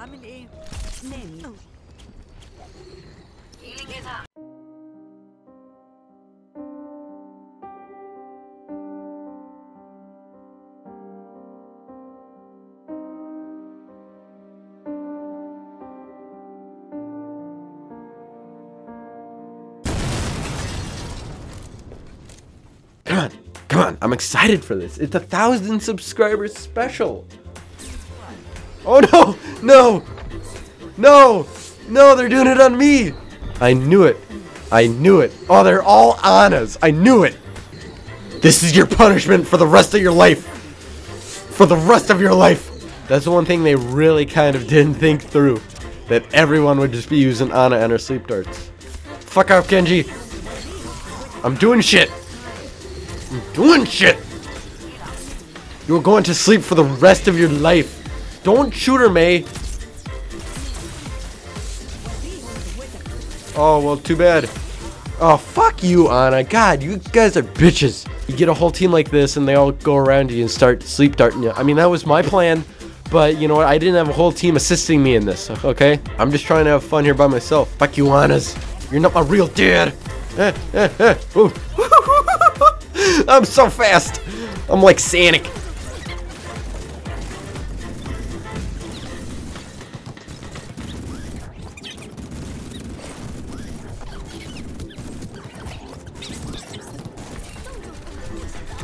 عامل ايه؟ نامي. ايه كده؟ Come on, I'm excited for this. It's 1,000 subscribers special. Oh no, no, no, no, they're doing it on me. I knew it. I knew it. Oh, they're all Anas. I knew it. This is your punishment for the rest of your life. For the rest of your life. That's the one thing they really kind of didn't think through. That everyone would just be using Ana and her sleep darts. Fuck off, Genji. I'm doing shit. I'm doing shit! You're going to sleep for the rest of your life. Don't shoot her, May. Oh, well, too bad. Oh, fuck you, Ana. God, you guys are bitches. You get a whole team like this and they all go around you and start sleep darting you. I mean, that was my plan, but you know what? I didn't have a whole team assisting me in this, okay? I'm just trying to have fun here by myself. Fuck you, Anas. You're not my real dad. Ooh. I'm so fast. I'm like Sanic.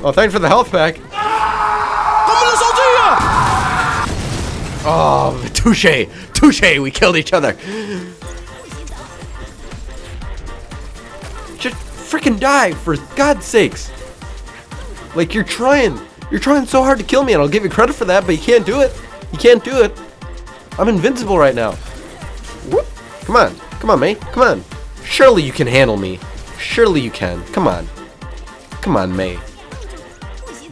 Oh, thanks for the health pack. Oh, touche. Touche. We killed each other. Just freaking die, for God's sakes. Like, you're trying so hard to kill me, and I'll give you credit for that, but you can't do it. You can't do it. I'm invincible right now. Whoop. Come on. Come on, May. Come on. Surely you can handle me. Surely you can. Come on. Come on, May.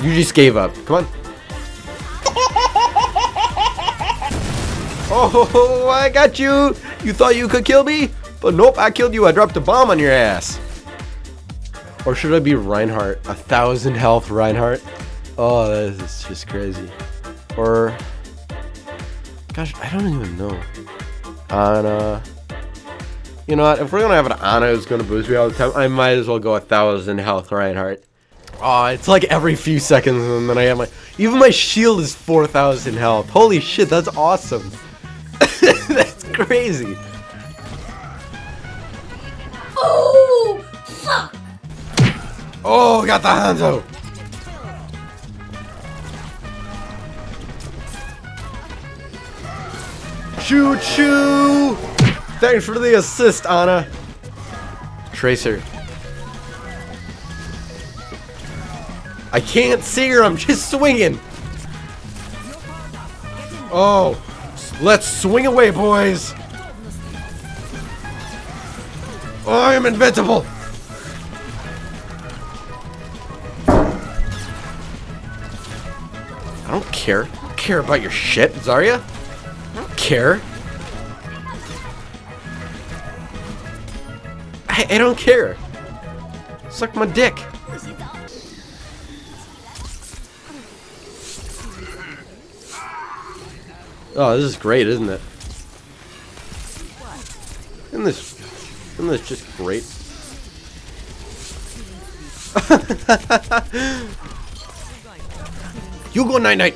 You just gave up. Come on. Oh, I got you. You thought you could kill me? But nope, I killed you. I dropped a bomb on your ass. Or should I be Reinhardt? 1,000 health Reinhardt? Oh, that is just crazy. Or, gosh, I don't even know. Ana. You know what? If we're gonna have an Ana who's gonna boost me all the time, I might as well go 1,000 health Reinhardt. Oh, it's like every few seconds and then I have my, even my shield is 4,000 health. Holy shit, that's awesome. That's crazy. Oh, fuck. Oh, got the Hanzo! Choo-choo! Thanks for the assist, Ana. Tracer. I can't see her, I'm just swinging! Oh, let's swing away, boys! Oh, I'm invincible! I don't care. I don't care about your shit, Zarya. I don't care. I don't care. Suck my dick. Oh, this is great, isn't it? Isn't this just great? You go night night.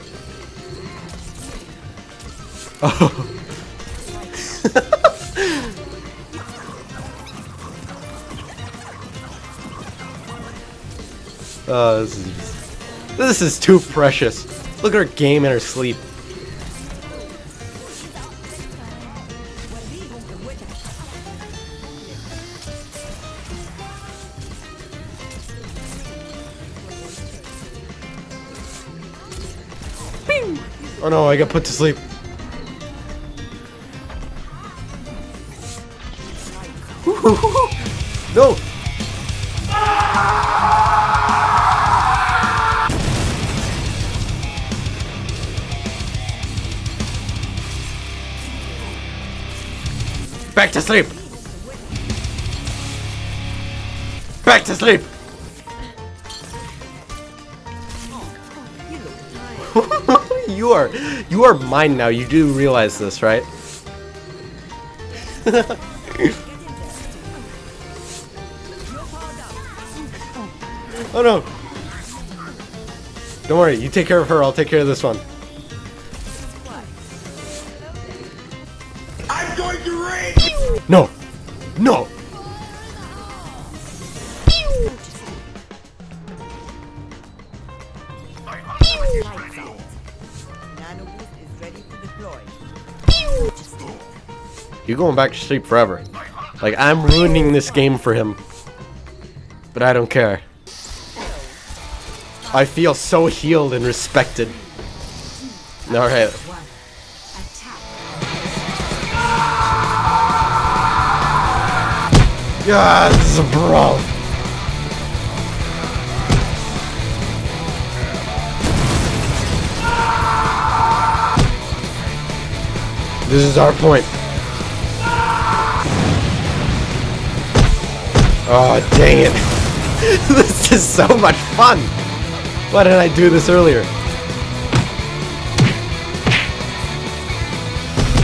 Oh. Oh, this is too precious. Look at her game in her sleep. Oh no, I got put to sleep. No! Back to sleep! Back to sleep! You are mine now. You do realize this, right? Oh no! Don't worry. You take care of her. I'll take care of this one. I'm going to raid. No, no. You're going back to sleep forever. Like, I'm ruining this game for him. But I don't care. I feel so healed and respected. Alright. Yes, bro! This is our point. Oh, dang it. This is so much fun. Why didn't I do this earlier?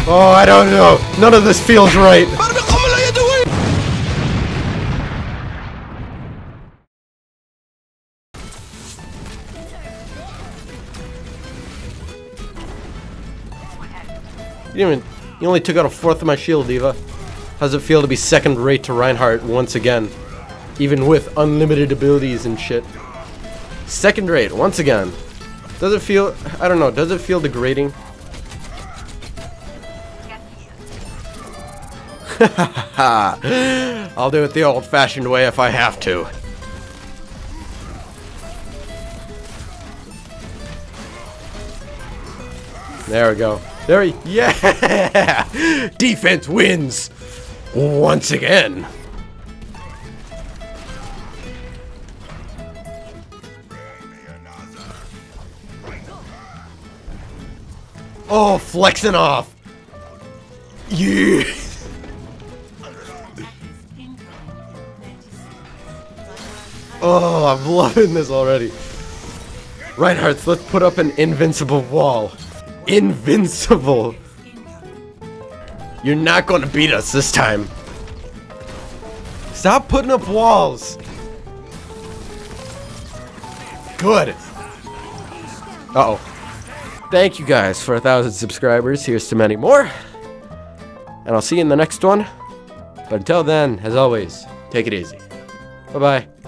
Oh, I don't know. None of this feels right. You only took out a fourth of my shield, Diva. How's it feel to be second rate to Reinhardt once again? Even with unlimited abilities and shit. Second rate, once again. Does it feel, I don't know, does it feel degrading? I'll do it the old-fashioned way if I have to. There we go. There he, yeah! Defense wins! Once again! Oh, flexing off! Yeah! Oh, I'm loving this already. Reinhardt, let's put up an invincible wall. Invincible! You're not gonna beat us this time. Stop putting up walls. Good. Uh oh. Thank you guys for 1,000 subscribers. Here's to many more. And I'll see you in the next one. But until then, as always, take it easy. Bye bye.